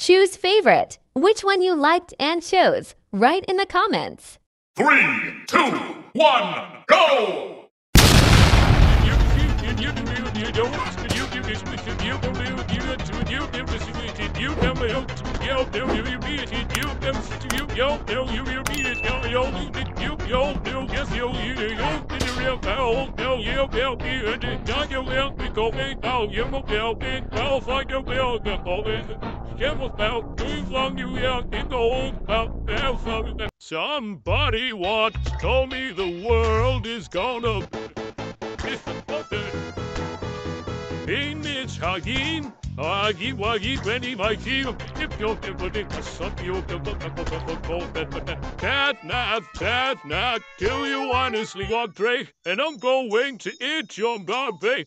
Choose favorite, which one you liked and chose. Write in the comments. 3, 2, 1, go! Somebody once told me the world is gonna in this hagin, Agi Wagi, Benny, my team, if you're putting a son, you'll be that not kill you honestly, your tray, and I'm going to eat your garbage.